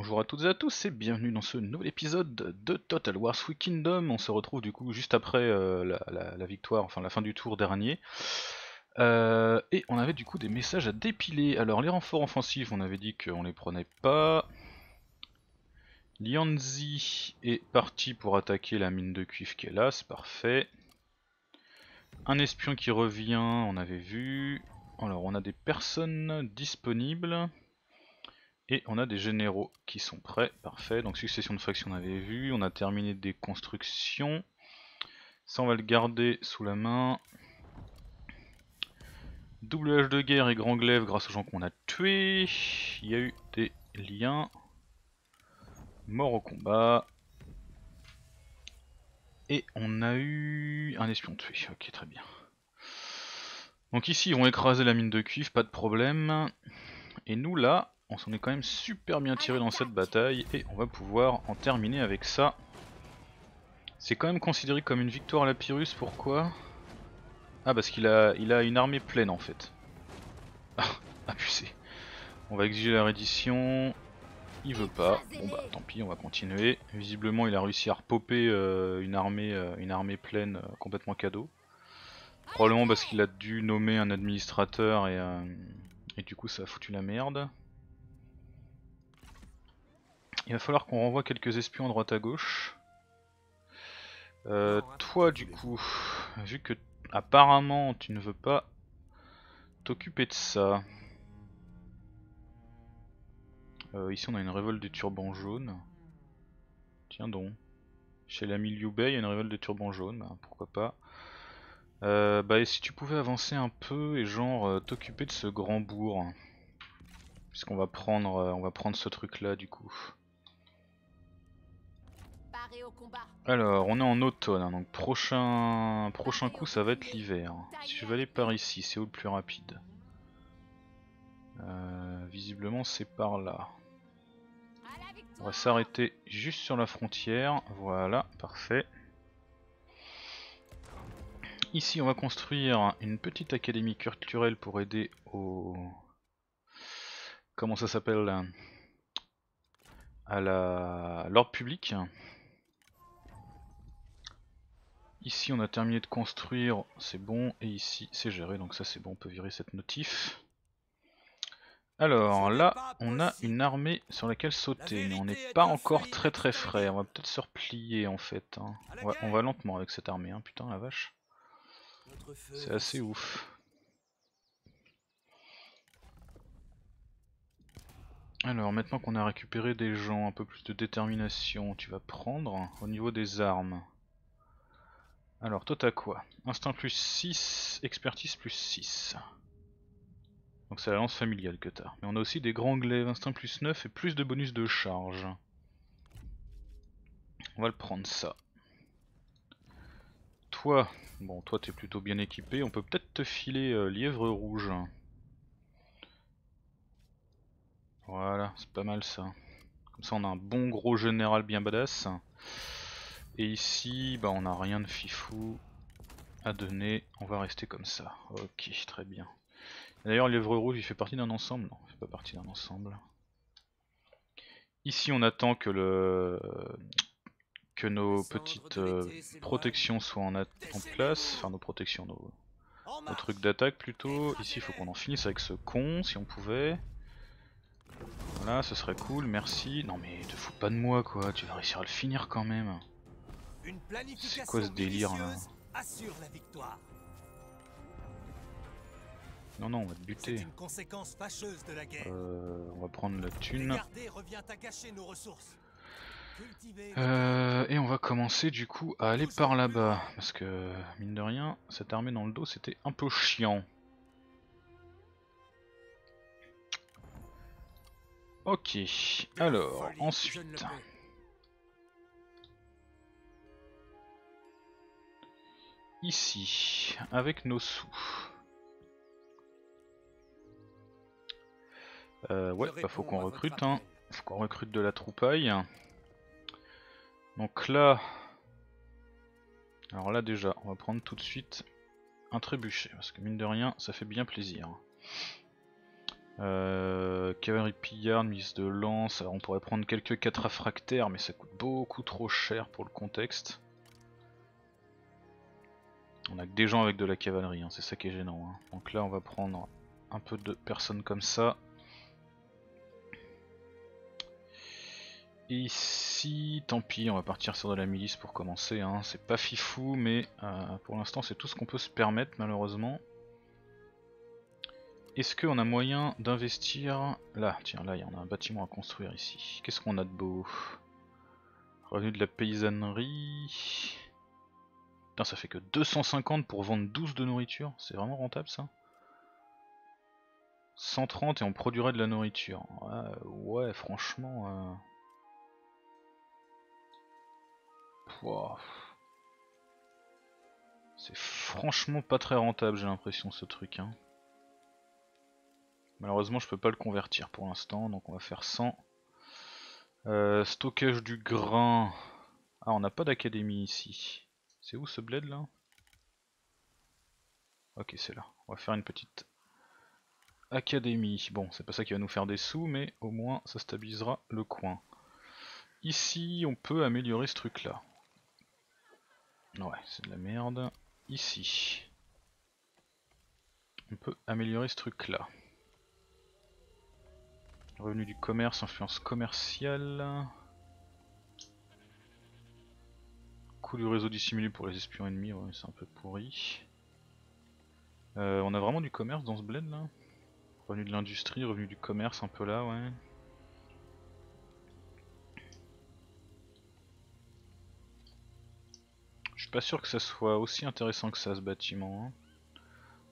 Bonjour à toutes et à tous et bienvenue dans ce nouvel épisode de Total War: Three Kingdoms. On se retrouve du coup juste après la victoire, enfin la fin du tour dernier. Et on avait du coup des messages à dépiler. Alors les renforts offensifs, on avait dit qu'on les prenait pas. Lianzi est parti pour attaquer la mine de cuivre qui est là, c'est parfait. Un espion qui revient, on avait vu. Alors on a des personnes disponibles. Et on a des généraux qui sont prêts, parfait, donc succession de factions on avait vu, on a terminé des constructions, ça on va le garder sous la main. Double hache de guerre et grand glaive grâce aux gens qu'on a tués, il y a eu des liens, mort au combat, et on a eu un espion tué, ok très bien. Donc ici ils vont écraser la mine de cuivre, pas de problème, et nous là, on s'en est quand même super bien tiré dans cette bataille et on va pouvoir en terminer avec ça. C'est quand même considéré comme une victoire à la Pyrrhus, pourquoi? Ah parce qu'il a une armée pleine en fait. Ah, abusé. On va exiger la reddition, il veut pas, bon bah tant pis on va continuer. Visiblement il a réussi à repopper une armée pleine complètement cadeau. Probablement parce qu'il a dû nommer un administrateur et du coup ça a foutu la merde. Il va falloir qu'on renvoie quelques espions à droite à gauche. Toi du coup, vu que apparemment tu ne veux pas t'occuper de ça. Ici on a une révolte des turbans jaunes. Tiens donc. Chez l'ami Liu Bei il y a une révolte des turbans jaunes, bah, pourquoi pas. Bah et si tu pouvais avancer un peu et genre t'occuper de ce grand bourg. Puisqu'on va prendre ce truc là du coup. Alors on est en automne hein, donc prochain coup ça va être l'hiver. Si je vais aller par ici c'est où le plus rapide? Visiblement c'est par là. On va s'arrêter juste sur la frontière, voilà parfait. Ici on va construire une petite académie culturelle pour aider au... comment ça s'appelle? À l'ordre public. Ici on a terminé de construire, c'est bon, et ici c'est géré, donc ça c'est bon, on peut virer cette notif. Alors là on a une armée sur laquelle sauter, mais on n'est pas encore très frais, on va peut-être se replier en fait. Hein. Ouais, on va lentement avec cette armée, hein. Putain la vache. C'est assez ouf. Alors maintenant qu'on a récupéré des gens, un peu plus de détermination, tu vas prendre au niveau des armes. Alors toi t'as quoi? Instinct plus 6, expertise plus 6. Donc c'est la lance familiale que t'as. Mais on a aussi des grands glaives, instinct plus 9 et plus de bonus de charge. On va le prendre ça. Toi, bon toi t'es plutôt bien équipé, on peut peut-être te filer lièvre rouge. Voilà, c'est pas mal ça. Comme ça on a un bon gros général bien badass. Et ici, bah on n'a rien de fifou à donner, on va rester comme ça. Ok, très bien. D'ailleurs l'œuvre rouge il fait partie d'un ensemble? Non, il fait pas partie d'un ensemble. Ici on attend que nos petites protections soient en place. Enfin nos protections, nos trucs d'attaque plutôt. Ici il faut qu'on en finisse avec ce con si on pouvait. Voilà, ce serait cool, merci. Non mais te fous pas de moi quoi, tu vas réussir à le finir quand même. C'est quoi ce délire là? Non non, on va te buter. On va prendre la thune. Et on va commencer du coup à aller par là-bas. Parce que mine de rien, cette armée dans le dos c'était un peu chiant. Ok, alors ensuite, ici, avec nos sous, ouais, bah faut qu'on recrute, hein. Faut qu'on recrute de la troupaille. Donc là, alors là déjà, on va prendre tout de suite un trébuchet, parce que mine de rien, ça fait bien plaisir. Cavalerie pillarde, milice de lance. Alors on pourrait prendre quelques 4 réfractaires, mais ça coûte beaucoup trop cher pour le contexte. On a que des gens avec de la cavalerie, hein, c'est ça qui est gênant. Hein. Donc là on va prendre un peu de personnes comme ça. Et ici, tant pis, on va partir sur de la milice pour commencer. Hein. C'est pas fifou, mais pour l'instant c'est tout ce qu'on peut se permettre malheureusement. Est-ce qu'on a moyen d'investir... Là, tiens, là il y en a un bâtiment à construire ici. Qu'est-ce qu'on a de beau? Revenu de la paysannerie... Putain, ça fait que 250 pour vendre 12 de nourriture, c'est vraiment rentable ça. 130 et on produirait de la nourriture. Ouais, franchement... Wow. C'est franchement pas très rentable, j'ai l'impression, ce truc. Hein. Malheureusement, je peux pas le convertir pour l'instant, donc on va faire 100. Stockage du grain. Ah, on n'a pas d'académie ici. C'est où ce bled là? Ok, c'est là. On va faire une petite académie. Bon, c'est pas ça qui va nous faire des sous, mais au moins ça stabilisera le coin. Ici, on peut améliorer ce truc là. Ouais, c'est de la merde. Ici, on peut améliorer ce truc là. Revenu du commerce, influence commerciale. Coût du réseau dissimulé pour les espions ennemis, ouais, c'est un peu pourri. On a vraiment du commerce dans ce bled là. Revenu de l'industrie, revenu du commerce un peu là, ouais. Je suis pas sûr que ça soit aussi intéressant que ça, ce bâtiment. Hein.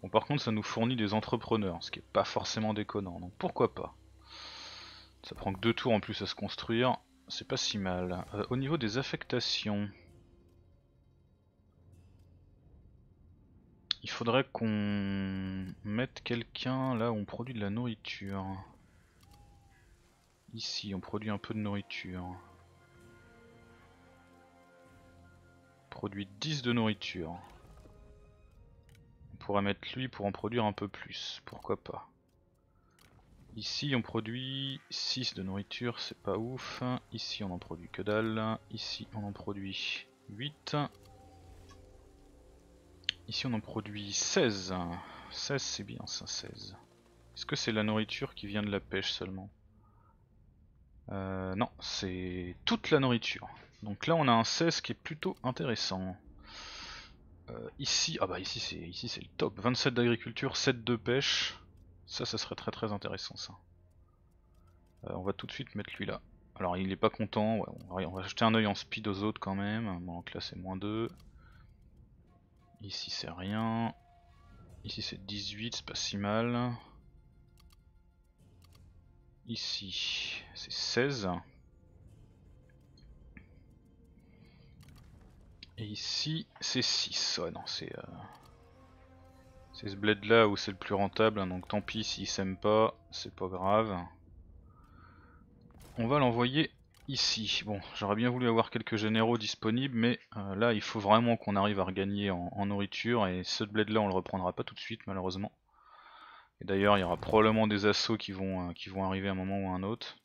Bon, par contre, ça nous fournit des entrepreneurs, ce qui est pas forcément déconnant, donc pourquoi pas. Ça prend que 2 tours en plus à se construire, c'est pas si mal. Au niveau des affectations, il faudrait qu'on mette quelqu'un là où on produit de la nourriture. Ici, on produit un peu de nourriture. Produit 10 de nourriture. On pourrait mettre lui pour en produire un peu plus, pourquoi pas. Ici on produit 6 de nourriture, c'est pas ouf. Ici on en produit que dalle. Ici on en produit 8. Ici on en produit 16. 16 c'est bien ça, 16. Est-ce que c'est la nourriture qui vient de la pêche seulement? Non, c'est toute la nourriture. Donc là on a un 16 qui est plutôt intéressant. Ici, ah bah ici c'est le top. 27 d'agriculture, 7 de pêche. Ça serait très très intéressant ça. On va tout de suite mettre lui là. Alors il est pas content, ouais, on va jeter un oeil en speed aux autres quand même. Bon, donc là c'est moins 2. Ici c'est rien. Ici c'est 18, c'est pas si mal. Ici c'est 16. Et ici c'est 6, ouais non c'est ce bled là où c'est le plus rentable, hein, donc tant pis s'il s'aime pas, c'est pas grave. On va l'envoyer ici. Bon, j'aurais bien voulu avoir quelques généraux disponibles, mais là il faut vraiment qu'on arrive à regagner en nourriture, et ce bled là on le reprendra pas tout de suite malheureusement. Et d'ailleurs il y aura probablement des assauts qui vont arriver à un moment ou à un autre.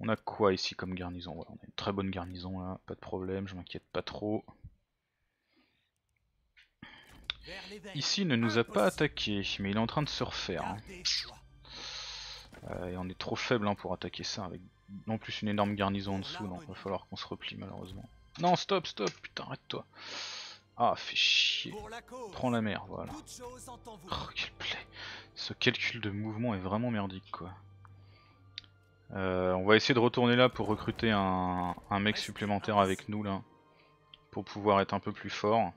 On a quoi ici comme garnison? Voilà, on a une très bonne garnison là, pas de problème, je m'inquiète pas trop. Ici il ne nous a pas attaqué, mais il est en train de se refaire. Hein. Et on est trop faible hein, pour attaquer ça, avec en plus une énorme garnison en dessous, donc il va falloir qu'on se replie malheureusement. Non, stop, putain, arrête-toi. Ah, fais chier. Prends la mer, voilà. Oh, quelle plaie. Ce calcul de mouvement est vraiment merdique quoi. On va essayer de retourner là pour recruter un mec supplémentaire avec nous là, pour pouvoir être un peu plus fort.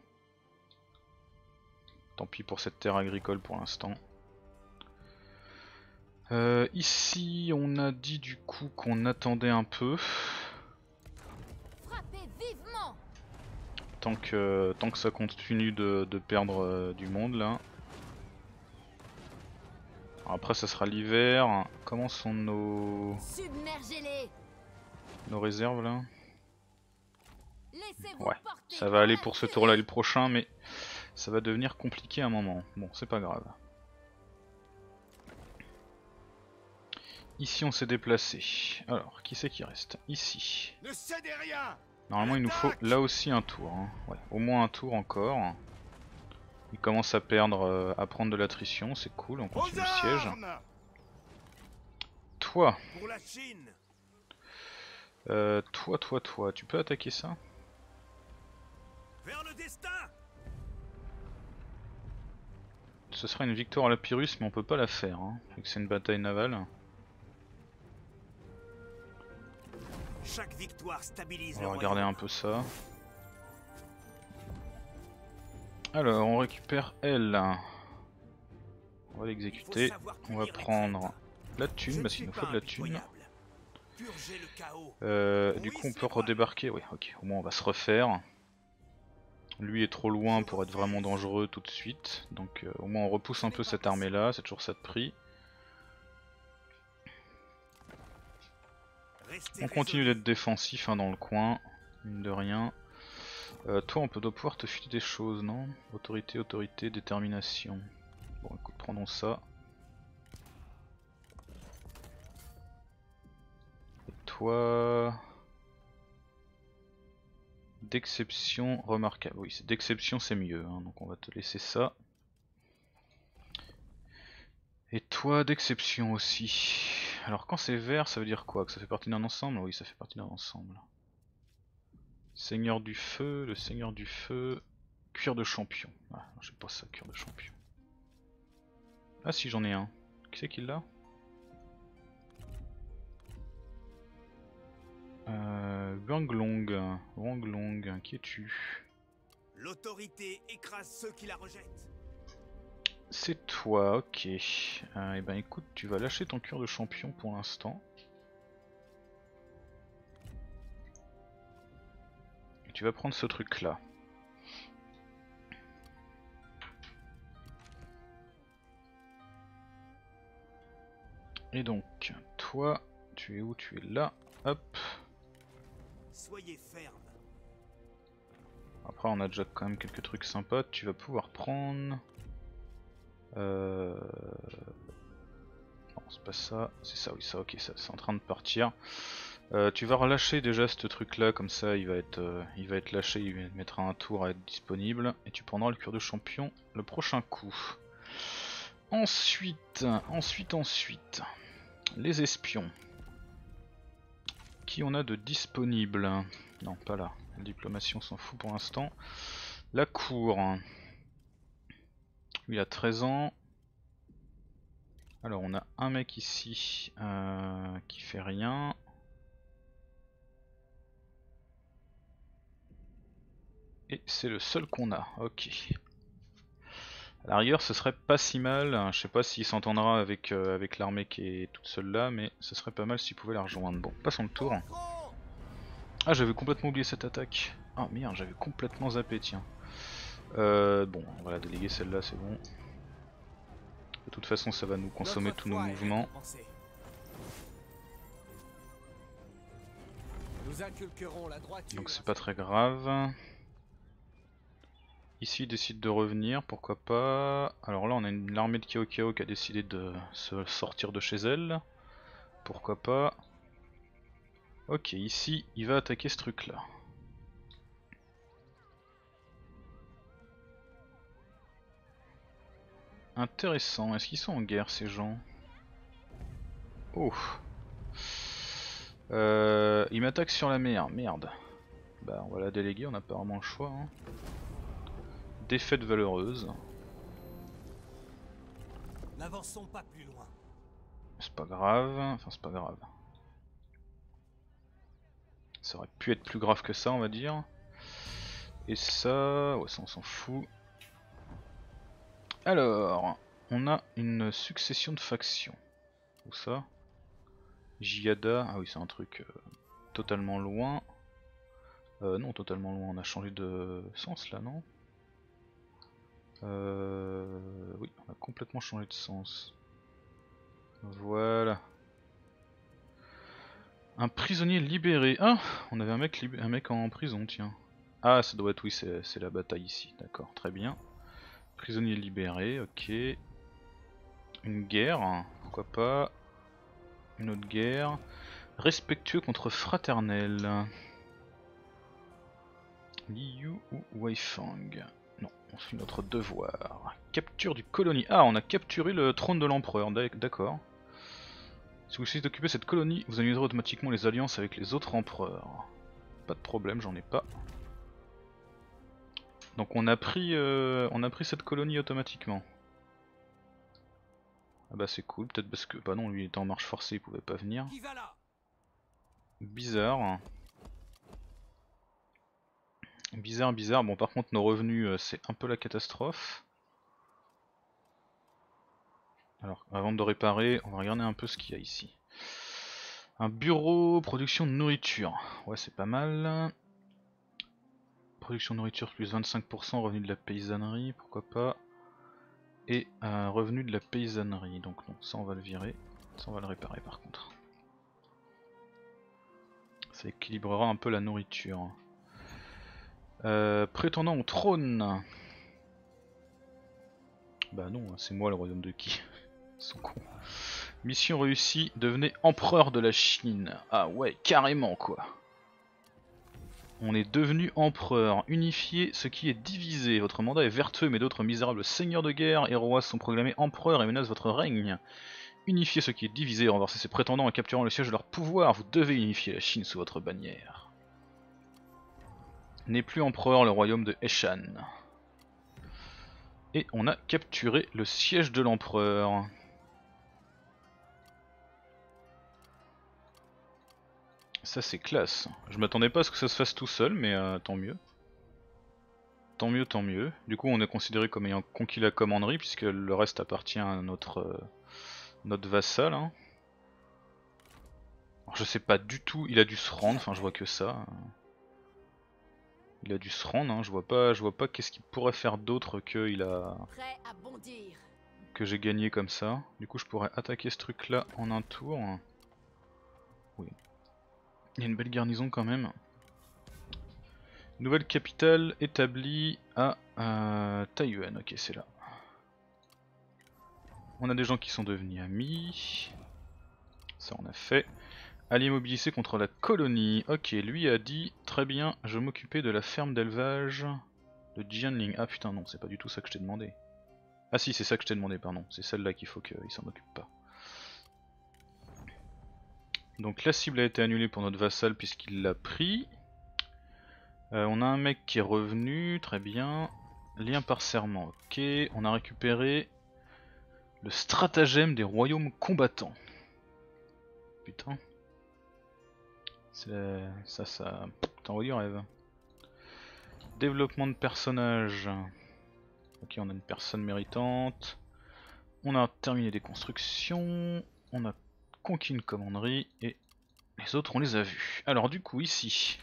Tant pis pour cette terre agricole pour l'instant. Ici on a dit du coup qu'on attendait un peu. Tant que ça continue de perdre du monde là. Alors après ça sera l'hiver. Comment sont nos réserves là? Ouais, ça va aller pour ce tour là et le prochain, mais ça va devenir compliqué à un moment. Bon, c'est pas grave. Ici on s'est déplacé. Alors, qui c'est qui reste? Ici. Ne cédez rien. Normalement il nous faut là aussi un tour. Hein. Ouais, au moins un tour encore. Il commence à perdre, à prendre de l'attrition, c'est cool, on continue le siège. Toi. Pour la Chine. Toi, tu peux attaquer ça? Vers le destin. Ce sera une victoire à la Pyrrhus, mais on peut pas la faire, hein, vu que c'est une bataille navale. Chaque victoire stabilise. On va regarder un peu ça. Alors, on récupère elle. On va l'exécuter. On va prendre la thune, parce qu'il nous faut de la thune. Du coup, on peut redébarquer. Oui, ok, au moins on va se refaire. Lui est trop loin pour être vraiment dangereux tout de suite. Donc, au moins on repousse un peu cette armée-là, c'est toujours ça de prix. On continue d'être défensif hein, dans le coin, mine de rien. Toi, on peut doit pouvoir te filer des choses, non? Autorité, autorité, détermination. Bon, écoute, prenons ça. Et toi... D'exception, remarquable. Oui, c'est d'exception, c'est mieux, hein, donc on va te laisser ça. Et toi, d'exception aussi. Alors quand c'est vert, ça veut dire quoi? Que ça fait partie d'un ensemble? Oui, ça fait partie d'un ensemble. Seigneur du feu, le seigneur du feu, cuir de champion. Ah, j'ai pas ça, cuir de champion. Ah si, j'en ai un. Qui c'est qui l'a? Wanglong. Wanglong, qui es-tu? L'autorité écrase ceux qui la rejettent. C'est toi, ok. Et ben écoute, tu vas lâcher ton cuir de champion pour l'instant. Et tu vas prendre ce truc là. Et donc, toi, tu es où? Tu es là, hop. Soyez ferme. Après on a déjà quand même quelques trucs sympas, tu vas pouvoir prendre... Non, c'est pas ça, c'est ça, oui, ça, ok, ça, c'est en train de partir. Tu vas relâcher déjà ce truc là, comme ça il va être lâché, il mettra un tour à être disponible, et tu prendras le cuir de champion le prochain coup. Ensuite, les espions. Qui on a de disponible? Non, pas là, la diplomation s'en fout pour l'instant. La cour. Il a 13 ans. Alors on a un mec ici qui fait rien. Et c'est le seul qu'on a, ok. À la rigueur ce serait pas si mal, je sais pas s'il s'entendra avec, avec l'armée qui est toute seule là, mais ce serait pas mal s'il pouvait la rejoindre. Bon, passons le tour. Ah, j'avais complètement oublié cette attaque. Ah merde, j'avais complètement zappé, tiens. Bon, on va la déléguer celle-là, c'est bon. De toute façon, ça va nous consommer tous nos mouvements. Donc c'est pas très grave. Ici, il décide de revenir, pourquoi pas. Alors là, on a l'armée de Kiao-Kiao qui a décidé de se sortir de chez elle. Pourquoi pas. Ok, ici, il va attaquer ce truc-là. Intéressant, est-ce qu'ils sont en guerre ces gens? Oh, ils m'attaquent sur la mer, merde. Bah on va la déléguer, on a apparemment le choix hein. Défaite valeureuse. N'avançons pas plus loin. C'est pas grave, enfin c'est pas grave. Ça aurait pu être plus grave que ça on va dire. Et ça, ouais ça on s'en fout. Alors, on a une succession de factions. Où ça? Jiada, ah oui c'est un truc totalement loin. Non, totalement loin, on a changé de sens là, non? Oui, on a complètement changé de sens. Voilà. Un prisonnier libéré. Ah, on avait un mec en prison, tiens. Ah, ça doit être, oui, c'est la bataille ici, d'accord, très bien. Prisonnier libéré, ok. Une guerre, pourquoi pas. Une autre guerre. Respectueux contre fraternel. Li Yu ou Waifang? Non, on fait notre devoir. Capture du colonie. Ah, on a capturé le trône de l'empereur, d'accord. Si vous essayez d'occuper cette colonie, vous annulerez automatiquement les alliances avec les autres empereurs. Pas de problème, j'en ai pas. Donc on a pris cette colonie automatiquement. Ah bah c'est cool, peut-être parce que... Bah non, lui il était en marche forcée, il pouvait pas venir. Bizarre. Bizarre, bizarre. Bon par contre nos revenus c'est un peu la catastrophe. Alors avant de réparer, on va regarder un peu ce qu'il y a ici. Un bureau, production de nourriture. Ouais c'est pas mal. Production de nourriture plus 25%, revenu de la paysannerie, pourquoi pas. Et revenu de la paysannerie, donc non, ça on va le virer, ça on va le réparer par contre. Ça équilibrera un peu la nourriture. Prétendant au trône. Bah non, c'est moi le royaume de qui? Ils sont cons. Mission réussie, devenez empereur de la Chine. Ah ouais, carrément quoi. On est devenu empereur, unifiez ce qui est divisé, votre mandat est vertueux mais d'autres misérables seigneurs de guerre et rois sont proclamés empereurs et menacent votre règne. Unifiez ce qui est divisé, renversez ses prétendants en capturant le siège de leur pouvoir, vous devez unifier la Chine sous votre bannière. N'est plus empereur le royaume de Heshan. Et on a capturé le siège de l'empereur. Ça c'est classe, je m'attendais pas à ce que ça se fasse tout seul mais tant mieux. Tant mieux, tant mieux. Du coup on est considéré comme ayant conquis la commanderie puisque le reste appartient à notre vassal. Hein. Alors, je sais pas du tout, il a dû se rendre, enfin je vois que ça. Il a dû se rendre, hein. je vois pas qu'est-ce qu'il pourrait faire d'autre que que j'ai gagné comme ça. Du coup je pourrais attaquer ce truc là en un tour. Oui. Il y a une belle garnison quand même. Nouvelle capitale établie à Taiyuan. Ok, c'est là. On a des gens qui sont devenus amis. Ça, on a fait. Alliés mobilisés contre la colonie. Ok, lui a dit très bien, je m'occupais de la ferme d'élevage de Jianling. Ah putain, non, c'est pas du tout ça que je t'ai demandé. Ah si, c'est ça que je t'ai demandé, pardon. C'est celle-là qu'il faut qu'il s'en occupe pas. Donc la cible a été annulée pour notre vassal puisqu'il l'a pris. On a un mec qui est revenu, très bien. Lien par serment, ok. On a récupéré le stratagème des royaumes combattants. Putain. Ça... T'envoies du rêve. Développement de personnage. Ok, on a une personne méritante. On a terminé des constructions. On a conquis une commanderie et les autres on les a vus. Alors du coup ici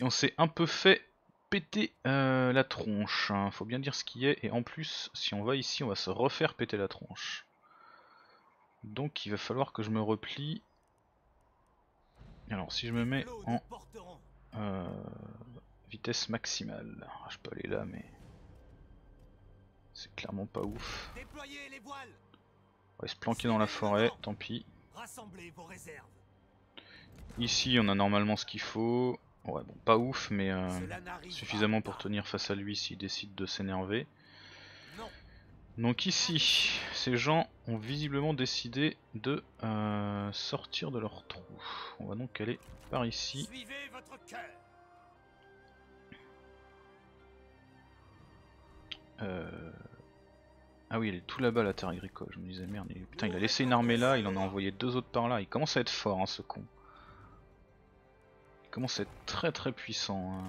on s'est un peu fait péter la tronche, hein. Faut bien dire ce qui est et en plus si on va ici on va se refaire péter la tronche. Donc il va falloir que je me replie. Alors si je me mets en vitesse maximale, je peux aller là mais c'est clairement pas ouf. On va se planquer dans la forêt, tant pis. Ici on a normalement ce qu'il faut. Ouais bon pas ouf mais suffisamment pour tenir face à lui s'il décide de s'énerver. Donc ici, ces gens ont visiblement décidé de sortir de leur trou. On va donc aller par ici. Ah oui, elle est tout là-bas la terre agricole, je me disais merde, putain il a laissé une armée là, il en a envoyé deux autres par là, il commence à être fort hein, ce con. Il commence à être très très puissant,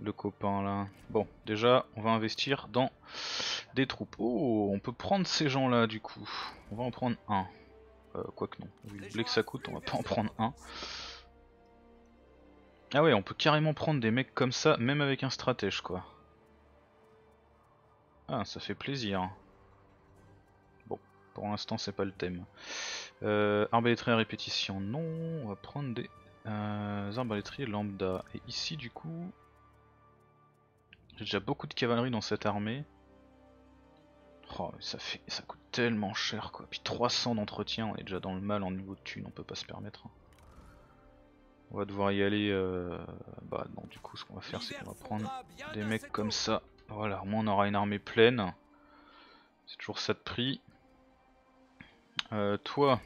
le copain là. Bon, déjà on va investir dans des troupes. Oh, on peut prendre ces gens là du coup, on va en prendre un. Quoique non, vu le blé que ça coûte on va pas en prendre un. Ah ouais, on peut carrément prendre des mecs comme ça, même avec un stratège quoi. Ah, ça fait plaisir. Bon, pour l'instant c'est pas le thème. Arbalétrier à répétition, non. On va prendre des arbalétriers lambda. Et ici du coup, j'ai déjà beaucoup de cavalerie dans cette armée. Oh, ça coûte tellement cher quoi. Puis 300 d'entretien, on est déjà dans le mal en niveau de thunes, on peut pas se permettre. On va devoir y aller. Bah non, du coup, ce qu'on va faire, c'est qu'on va prendre des mecs comme ça. Voilà, au moins on aura une armée pleine. C'est toujours ça de prix. Toi.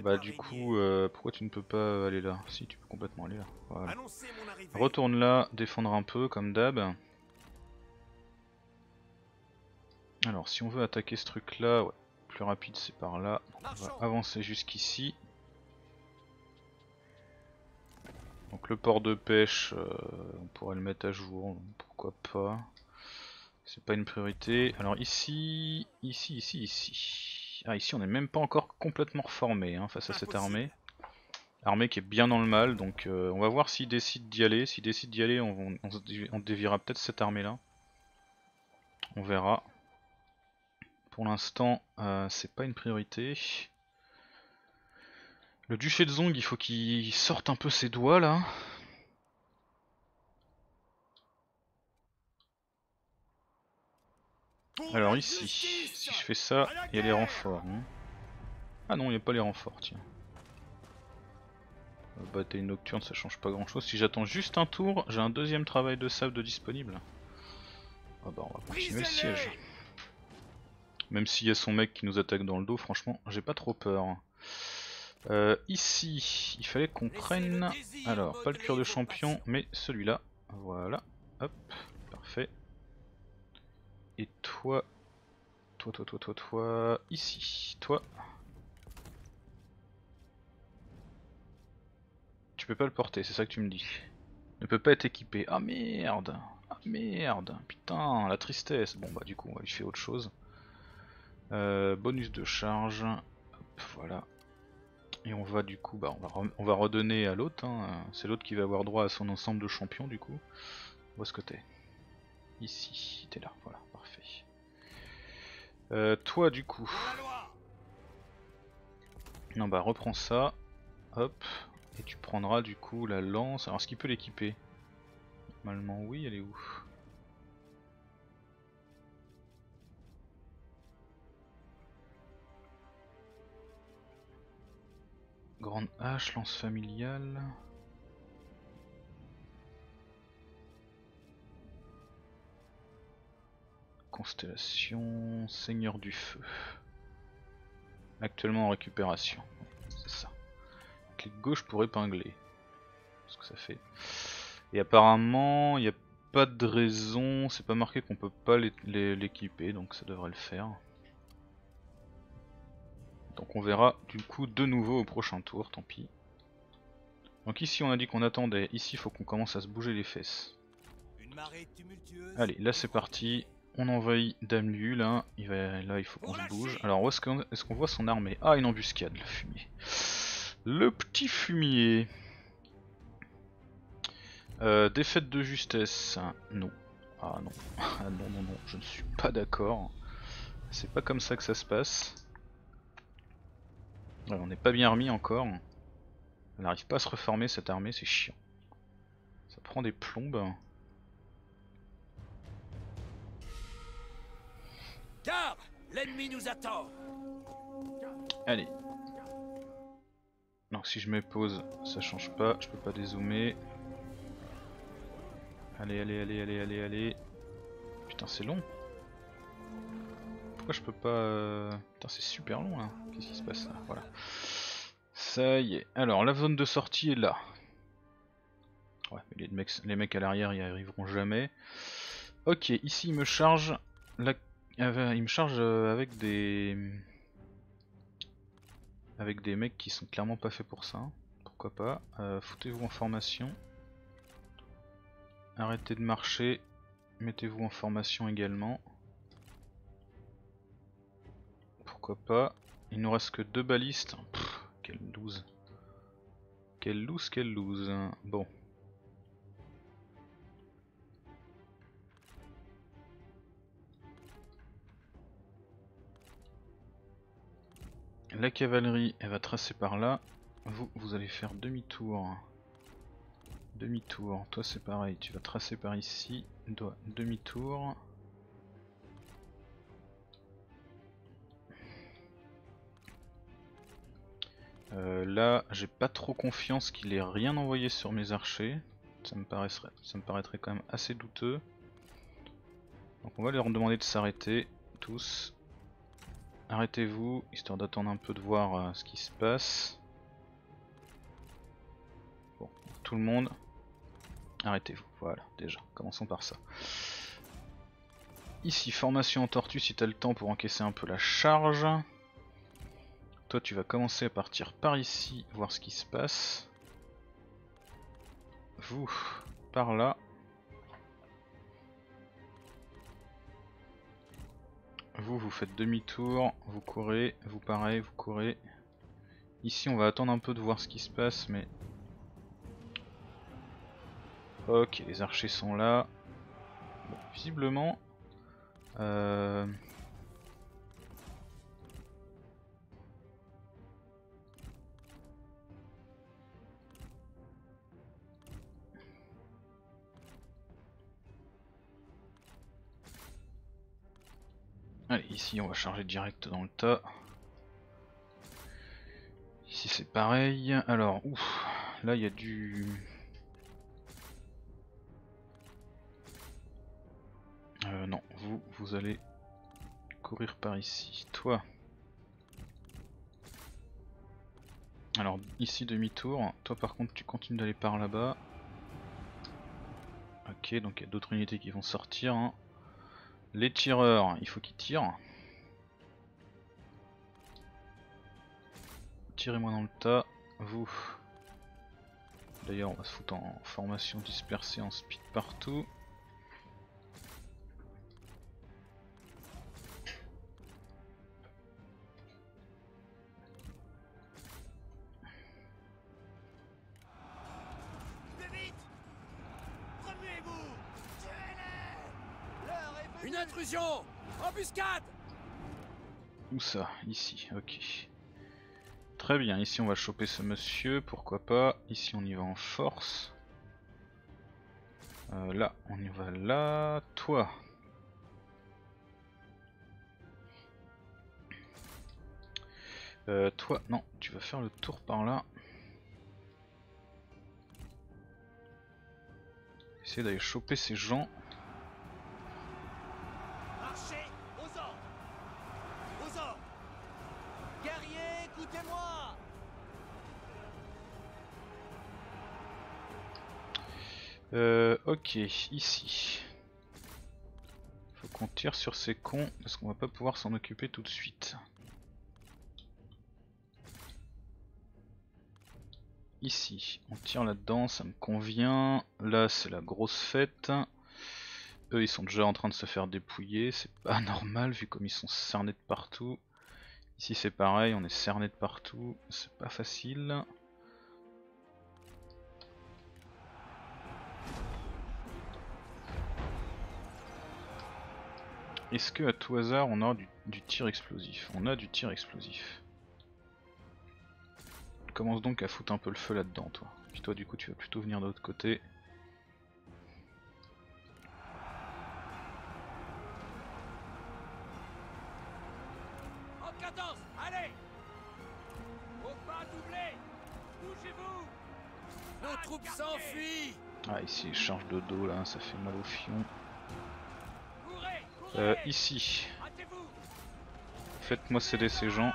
Bah du coup, pourquoi tu ne peux pas aller là? Si, tu peux complètement aller là. Voilà. Retourne là, défendre un peu comme d'hab. Alors si on veut attaquer ce truc là, ouais, plus rapide c'est par là. On va avancer jusqu'ici. Donc le port de pêche, on pourrait le mettre à jour, pourquoi pas. C'est pas une priorité. Alors ici. Ah, ici on n'est même pas encore complètement reformé hein, face à cette armée. Armée qui est bien dans le mal, donc on va voir s'ils décident d'y aller. S'ils décident d'y aller, on déviera peut-être cette armée là. On verra. Pour l'instant, c'est pas une priorité. Le duché de Zong, il faut qu'il sorte un peu ses doigts là. Alors ici, si je fais ça, il y a les renforts. Hein. Ah non, il n'y a pas les renforts, tiens. Bataille nocturne, ça change pas grand chose. Si j'attends juste un tour, j'ai un deuxième travail de sable de disponible. Ah bah on va continuer le siège. Même s'il y a son mec qui nous attaque dans le dos, franchement, j'ai pas trop peur. Ici, il fallait qu'on prenne... Alors, pas le cœur de champion, mais celui-là. Voilà, hop, parfait. Et toi, ici, toi. Tu peux pas le porter, c'est ça que tu me dis. Ne peut pas être équipé. Ah merde, putain, la tristesse. Bon bah du coup on va lui faire autre chose. Bonus de charge, hop, voilà. Et on va du coup, bah on va redonner à l'autre. Hein. C'est l'autre qui va avoir droit à son ensemble de champions du coup. Où est-ce que t'es ? Ici, t'es là, voilà, parfait. Toi du coup. Non bah reprends ça. Hop. Et tu prendras du coup la lance. Alors est-ce qu'il peut l'équiper? Normalement oui, elle est où? Grande hache, lance familiale. Constellation, Seigneur du Feu. Actuellement en récupération. C'est ça. Clic gauche pour épingler. Ce que ça fait. Et apparemment, il n'y a pas de raison. C'est pas marqué qu'on peut pas l'équiper, donc ça devrait le faire. Donc on verra du coup de nouveau au prochain tour, tant pis. Donc ici on a dit qu'on attendait. Ici il faut qu'on commence à se bouger les fesses. Allez, là c'est parti. On envahit Dame Liu, là, il faut qu'on se bouge. Alors où est-ce qu'on voit son armée? Ah, une embuscade, le fumier. Le petit fumier. Défaite de justesse. Non. Ah non. Ah non, non, non, je ne suis pas d'accord. C'est pas comme ça que ça se passe. Alors, on n'est pas bien remis encore. Elle n'arrive pas à se reformer cette armée, c'est chiant. Ça prend des plombes. Car l'ennemi nous attend. Allez. Donc si je mets pause, ça change pas, je peux pas dézoomer. Allez. Putain c'est long. Pourquoi je peux pas... Putain c'est super long là. Qu'est-ce qui se passe là? Voilà. Ça y est. Alors la zone de sortie est là. Ouais mais les mecs à l'arrière y arriveront jamais. Ok, ici il me charge la... Il me charge avec des mecs qui sont clairement pas faits pour ça. Pourquoi pas. Foutez-vous en formation. Arrêtez de marcher. Mettez-vous en formation également. Pourquoi pas. Il nous reste que 2 balistes. Pff, quelle loose. Quelle loose. Bon. La cavalerie, elle va tracer par là. Vous allez faire demi-tour. Toi c'est pareil, tu vas tracer par ici. Demi-tour. Là, j'ai pas trop confiance qu'il ait rien envoyé sur mes archers. Ça me paraîtrait quand même assez douteux. Donc on va leur demander de s'arrêter, tous. Arrêtez-vous, histoire d'attendre un peu de voir ce qui se passe. Bon, tout le monde, arrêtez-vous, voilà, déjà, commençons par ça. Ici, formation en tortue si t'as le temps pour encaisser un peu la charge. Toi tu vas commencer à partir par ici, voir ce qui se passe. Vous, par là. Vous, vous faites demi-tour, vous courez, vous pareil, vous courez. Ici on va attendre un peu de voir ce qui se passe, mais... Ok, les archers sont là. Bon, visiblement... Allez, ici on va charger direct dans le tas. Ici c'est pareil. Alors, ouf, là il y a du... non, vous allez courir par ici. Toi. Alors, ici demi-tour. Toi par contre tu continues d'aller par là-bas. Ok, donc il y a d'autres unités qui vont sortir. Hein. Les tireurs, il faut qu'ils tirent. Tirez-moi dans le tas, vous. D'ailleurs on va se foutre en formation dispersée, en speed partout. Embuscade! Où ça? Ici, ok. Très bien, ici on va choper ce monsieur, pourquoi pas. Ici on y va en force. Là, on y va là. Toi. Toi, non, tu vas faire le tour par là. Essaye d'aller choper ces gens. Ok, ici. Faut qu'on tire sur ces cons parce qu'on va pas pouvoir s'en occuper tout de suite. Ici, on tire là-dedans, ça me convient. Là, c'est la grosse fête. Eux, ils sont déjà en train de se faire dépouiller. C'est pas normal vu comme ils sont cernés de partout. Ici, c'est pareil, on est cernés de partout. C'est pas facile. Est-ce que à tout hasard on a du tir explosif? On a du tir explosif. Commence donc à foutre un peu le feu là-dedans, toi. Puis toi, du coup, tu vas plutôt venir de l'autre côté. En 14, allez! Faut pas doubler! Bougez-vous! Nos troupes s'enfuient! Ah, ici, ils chargent de dos là, ça fait mal au fion. Ici, faites-moi céder ces gens.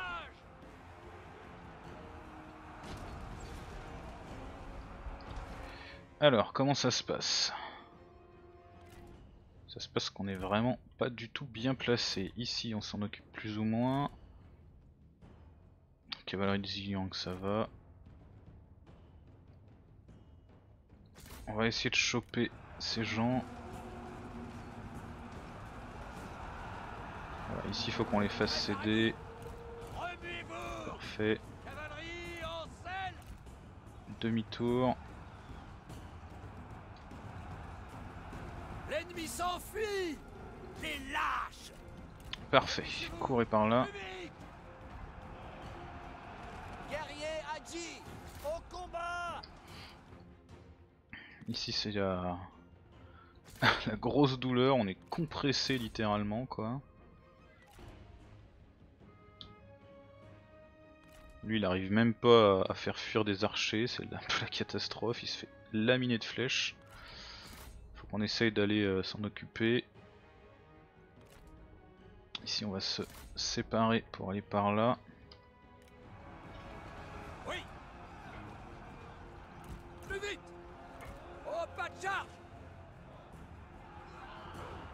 Alors, comment ça se passe? Ça se passe qu'on est vraiment pas du tout bien placé. Ici, on s'en occupe plus ou moins. Cavalerie de Ziyang, ça va. On va essayer de choper ces gens. Voilà, ici il faut qu'on les fasse céder. Parfait. Demi-tour. L'ennemi s'enfuit. Les lâches. Parfait. Courez par là. Guerrier Hagi au combat. Ici c'est la grosse douleur, on est compressé littéralement quoi. Lui il arrive même pas à faire fuir des archers, c'est un peu la catastrophe, il se fait laminer de flèches. Faut qu'on essaye d'aller s'en occuper. Ici on va se séparer pour aller par là. Oui. Plus vite. Oh, pas de charge.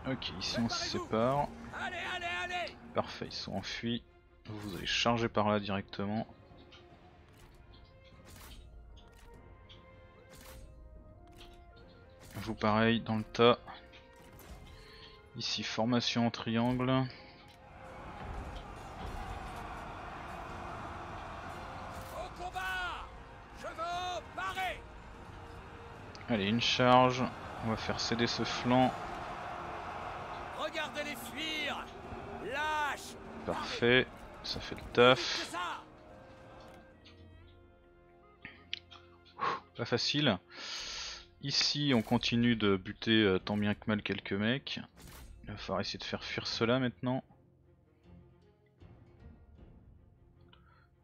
Ok, ici on se sépare. Allez, allez, allez. Parfait, ils sont enfuis. Vous allez charger par là directement. Vous pareil dans le tas. Ici formation en triangle. Au combat ! Chevaux barrés ! Allez, une charge. On va faire céder ce flanc. Regardez-les fuir ! Lâche ! Parfait. Ça fait le taf. Ouh, pas facile. Ici on continue de buter tant bien que mal quelques mecs. Il va falloir essayer de faire fuir cela maintenant.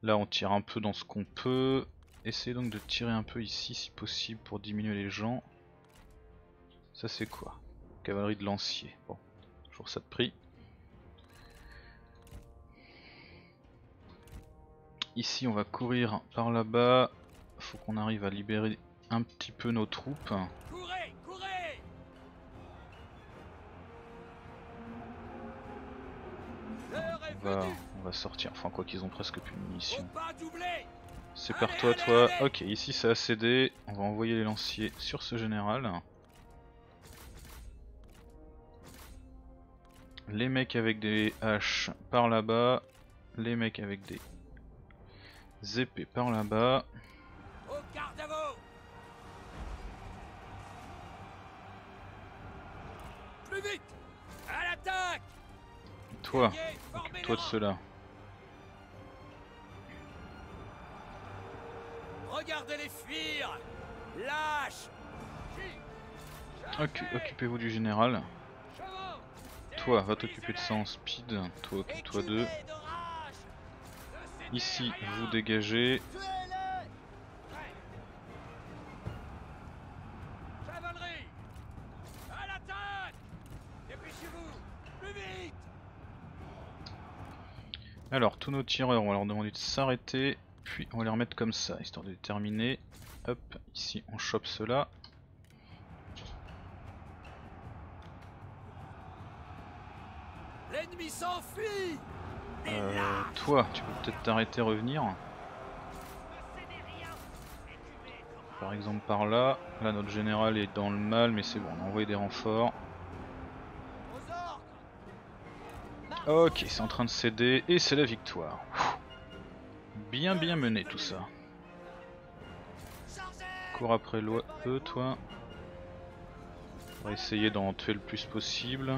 Là on tire un peu dans ce qu'on peut. Essayez donc de tirer un peu ici si possible pour diminuer les gens. Ça c'est quoi? Cavalerie de lancier. Bon, toujours ça de prix. Ici on va courir par là-bas, faut qu'on arrive à libérer un petit peu nos troupes. Courez, courez. On va sortir, enfin quoi qu'ils ont presque plus de munitions. C'est par toi, toi. Ok, ici ça a cédé, on va envoyer les lanciers sur ce général. Les mecs avec des haches par là-bas, les mecs avec des épées par là-bas. Plus vite, à l'attaque. Toi, occupe-toi de cela. Regardez-les fuir. Lâche. Ok, occupez-vous du général. Toi, va t'occuper de ça en speed. Toi, occupe-toi d'eux. Ici, vous dégagez. Cavalerie, à l'attaque. Dépêchez-vous, plus vite. Alors, tous nos tireurs, on va leur demander de s'arrêter, puis on va les remettre comme ça, histoire de terminer. Hop, ici, on chope cela. L'ennemi s'enfuit. Toi, tu peux peut-être t'arrêter, revenir. Par exemple par là. Là notre général est dans le mal, mais c'est bon, on a envoyé des renforts. Ok, c'est en train de céder et c'est la victoire. Bien bien mené tout ça. Cours après eux, toi. On va essayer d'en tuer le plus possible.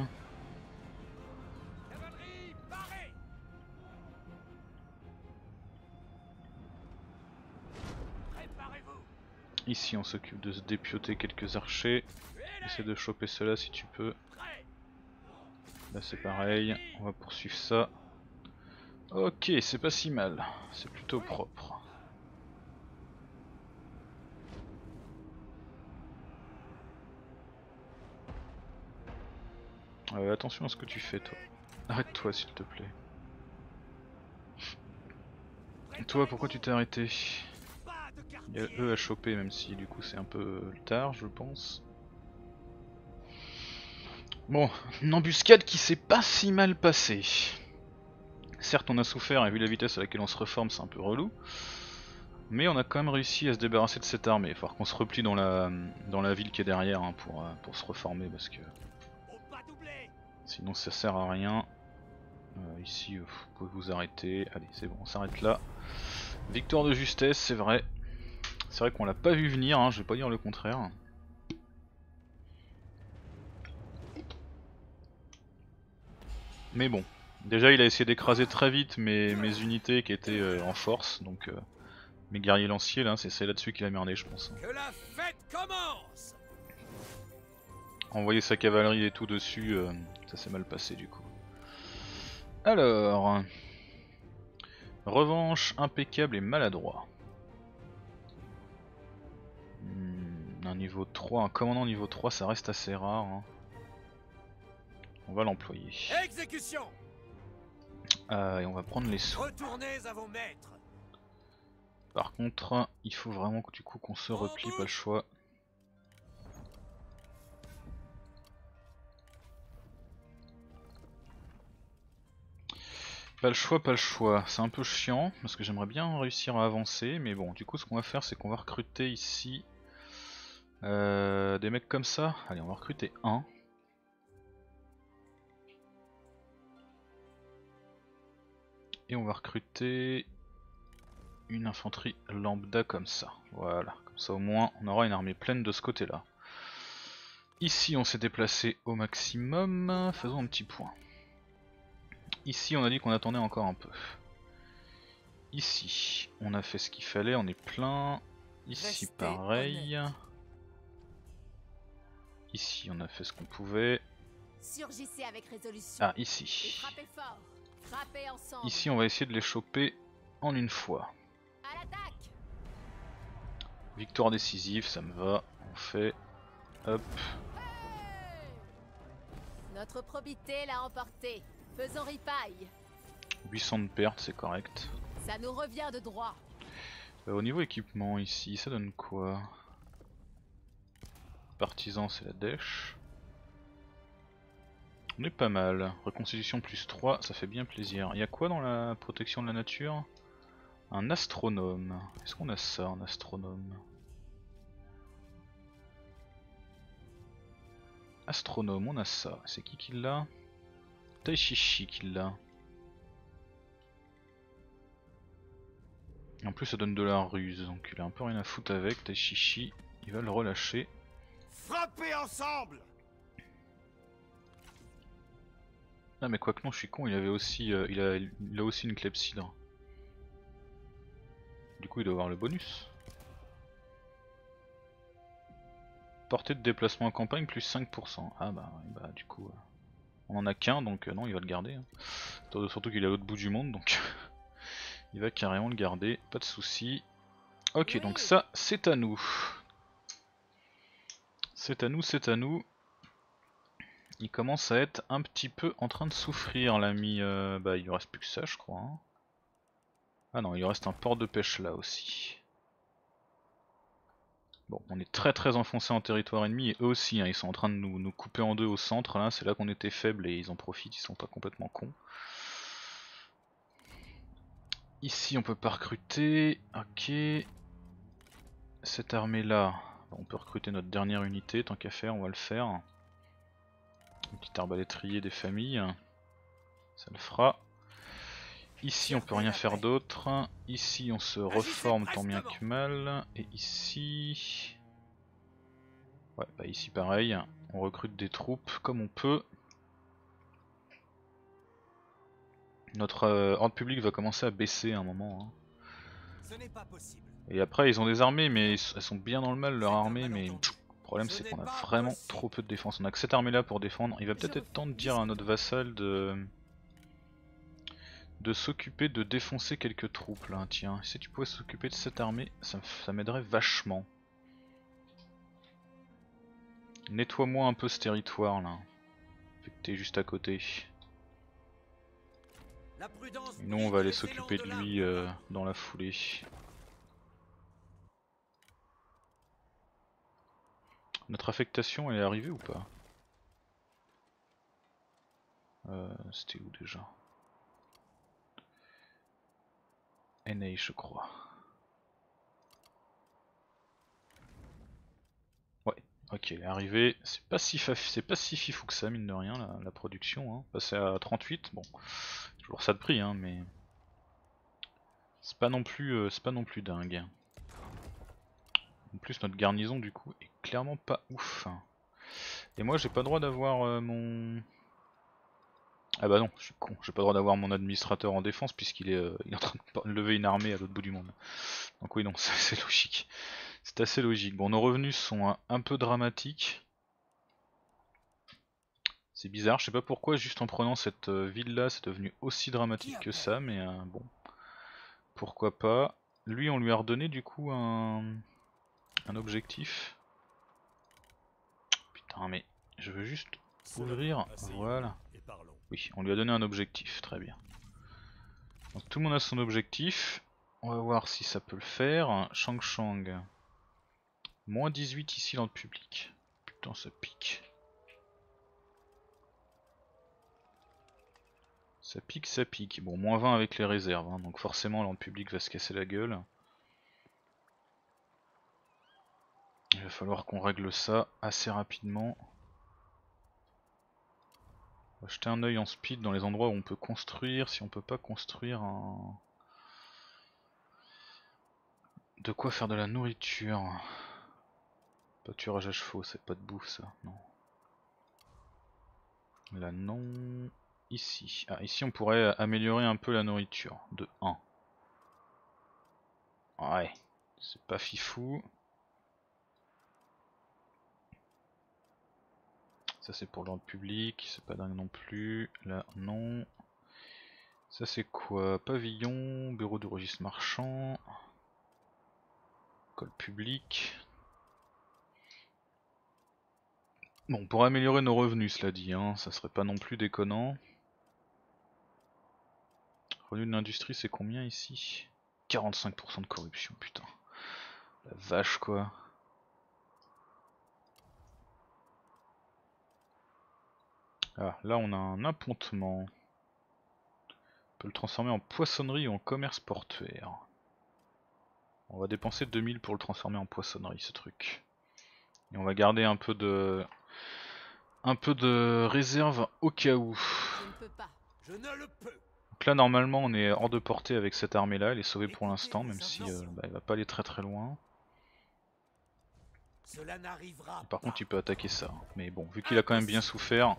Ici on s'occupe de se dépioter quelques archers. Essaie de choper cela si tu peux. Là c'est pareil, on va poursuivre ça. Ok, c'est pas si mal, c'est plutôt propre. Attention à ce que tu fais toi. Arrête-toi s'il te plaît. Et toi, pourquoi tu t'es arrêté? Il y a eux à choper, même si du coup c'est un peu tard je pense. Bon, une embuscade qui s'est pas si mal passée. Certes on a souffert et vu la vitesse à laquelle on se reforme c'est un peu relou. Mais on a quand même réussi à se débarrasser de cette armée. Il va falloir qu'on se replie dans la ville qui est derrière hein, pour se reformer parce que sinon ça sert à rien. Ici vous pouvez vous arrêter. Allez c'est bon, on s'arrête là. Victoire de justesse, c'est vrai. C'est vrai qu'on l'a pas vu venir, hein, je vais pas dire le contraire. Mais bon, déjà il a essayé d'écraser très vite mes unités qui étaient en force, donc mes guerriers lanciers là, c'est là-dessus qu'il a merdé je pense. Que la fête commence. Envoyer sa cavalerie et tout dessus, ça s'est mal passé du coup. Alors... Revanche, impeccable et maladroit. Un niveau 3, un commandant niveau 3, ça reste assez rare. Hein. On va l'employer. Exécution. Et on va prendre les sous. Retournez à vos maîtres. Par contre, il faut vraiment que du coup qu'on se replie, pas le choix. Pas le choix, c'est un peu chiant parce que j'aimerais bien réussir à avancer, mais bon, du coup ce qu'on va faire c'est qu'on va recruter ici des mecs comme ça. Allez, on va recruter un. Et on va recruter une infanterie lambda comme ça. Voilà, comme ça au moins on aura une armée pleine de ce côté-là. Ici on s'est déplacé au maximum, faisons un petit point. Ici on a dit qu'on attendait encore un peu. Ici on a fait ce qu'il fallait, on est plein. Ici pareil. Ici on a fait ce qu'on pouvait. Ah ici. Ici on va essayer de les choper en une fois. Victoire décisive, ça me va. On fait. Hop. Notre probité l'a emporté. Faisons ripaille. 800 de pertes, c'est correct. Ça nous revient de droit. Au niveau équipement ici, ça donne quoi? Partisan, c'est la dèche. On est pas mal. Reconstitution plus 3, ça fait bien plaisir. Y'a quoi dans la protection de la nature? Un astronome. Est-ce qu'on a ça, un astronome? Astronome, on a ça. C'est qui l'a? Taishishi qui l'a. En plus ça donne de la ruse, donc il a un peu rien à foutre avec. Taishishi, il va le relâcher. Frappez ensemble. Ah mais quoique non, je suis con, il avait aussi il a aussi une clepsydre. Du coup il doit avoir le bonus. Portée de déplacement en campagne plus 5%. Ah bah du coup... On en a qu'un, donc non, il va le garder. Hein. Surtout qu'il est à l'autre bout du monde, donc il va carrément le garder, pas de souci. Ok, oui. Donc ça, c'est à nous. C'est à nous. Il commence à être un petit peu en train de souffrir, l'ami. Bah, il lui reste plus que ça, je crois. Hein. Ah non, il lui reste un port de pêche là aussi. Bon, on est très enfoncé en territoire ennemi, et eux aussi, hein, ils sont en train de nous couper en deux au centre, là, c'est là qu'on était faible et ils en profitent, ils sont pas complètement cons. Ici on peut pas recruter, ok. Cette armée là, on peut recruter notre dernière unité, tant qu'à faire, on va le faire. Une petite arbalétrier des familles, ça le fera. Ici on peut rien faire d'autre, ici on se reforme tant bien que mal, et ici... Ouais bah ici pareil, on recrute des troupes comme on peut. Notre ordre public va commencer à baisser à un moment. Hein. Et après ils ont des armées, mais elles sont bien dans le mal leur armée, mais le problème c'est qu'on a vraiment trop peu de défense. On a que cette armée là pour défendre, il va peut-être être temps de dire à notre vassal de s'occuper de défoncer quelques troupes là, tiens, si tu pouvais s'occuper de cette armée, ça m'aiderait vachement. Nettoie-moi un peu ce territoire là, vu que t'es juste à côté. Et nous on va aller s'occuper de lui dans la foulée. Notre affectation elle est arrivée ou pas? C'était où déjà? NA je crois. Ouais, ok, elle est arrivée. C'est pas si fifou que ça, mine de rien, la production. Hein. Passer à 38, bon, toujours ça de prix, hein, mais c'est pas non plus, dingue. En plus, notre garnison du coup est clairement pas ouf. Et moi, j'ai pas le droit d'avoir mon. Ah bah non, je suis con, j'ai pas le droit d'avoir mon administrateur en défense puisqu'il est, il est en train de lever une armée à l'autre bout du monde. Donc oui, non, c'est logique. C'est assez logique. Bon, nos revenus sont un peu dramatiques. C'est bizarre, je sais pas pourquoi, juste en prenant cette ville là, c'est devenu aussi dramatique que ça, mais bon. Pourquoi pas. Lui, on lui a redonné du coup un objectif. Putain, mais je veux juste ouvrir. Voilà. Oui, on lui a donné un objectif. Très bien. Donc tout le monde a son objectif. On va voir si ça peut le faire. Shang. Moins 18 ici dans le public. Putain, ça pique. Ça pique, ça pique. Bon, moins 20 avec les réserves, hein, donc forcément là en public va se casser la gueule. Il va falloir qu'on règle ça assez rapidement. On va jeter un œil en speed dans les endroits où on peut construire, si on peut pas construire un... De quoi faire de la nourriture. Pâturage à chevaux, c'est pas de bouffe ça, non. Là non... Ici. Ah, ici on pourrait améliorer un peu la nourriture de 1. Ouais, c'est pas fifou. Ça c'est pour le public, c'est pas dingue non plus. Là non. Ça c'est quoi? Pavillon, bureau de registre marchand, école publique. Bon, on pourrait améliorer nos revenus, cela dit, hein. Ça serait pas non plus déconnant. Revenu de l'industrie, c'est combien ici? 45% de corruption, putain. La vache, quoi. Ah, là on a un appontement. On peut le transformer en poissonnerie ou en commerce portuaire. On va dépenser 2000 pour le transformer en poissonnerie, ce truc. Et on va garder un peu de réserve au cas où. Je ne peux pas. Je ne le peux. Donc là normalement on est hors de portée avec cette armée là, elle est sauvée pour l'instant, même si elle va pas aller très très loin. Par contre il peut attaquer ça, mais bon, vu qu'il a quand même bien souffert,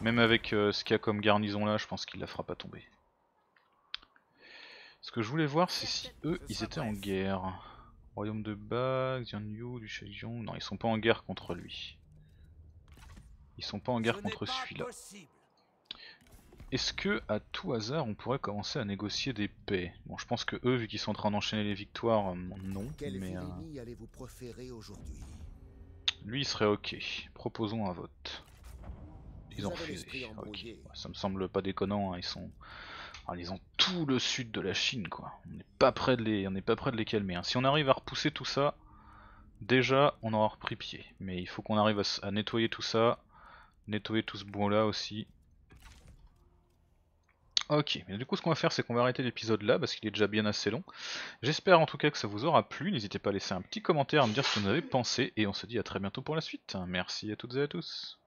même avec ce qu'il y a comme garnison là, je pense qu'il la fera pas tomber. Ce que je voulais voir c'est si eux ils étaient en guerre. Royaume de Bag, Xianyu, du Shaijiang, non ils sont pas en guerre contre lui. Ils sont pas en guerre contre celui-là. Est-ce que, à tout hasard, on pourrait commencer à négocier des paix? Bon, je pense que eux, vu qu'ils sont en train d'enchaîner les victoires, non, mais... Lui, il serait ok. Proposons un vote. Ils ont refusé. Okay. Ça me semble pas déconnant, hein. Ils sont... Alors, ils ont tout le sud de la Chine, quoi. On n'est pas près de les, calmer, hein. Si on arrive à repousser tout ça, déjà, on aura repris pied. Mais il faut qu'on arrive à nettoyer tout ça, nettoyer tout ce bois-là aussi. Ok, mais du coup ce qu'on va faire c'est qu'on va arrêter l'épisode là parce qu'il est déjà bien assez long. J'espère en tout cas que ça vous aura plu, n'hésitez pas à laisser un petit commentaire, à me dire ce que vous en avez pensé, et on se dit à très bientôt pour la suite. Merci à toutes et à tous.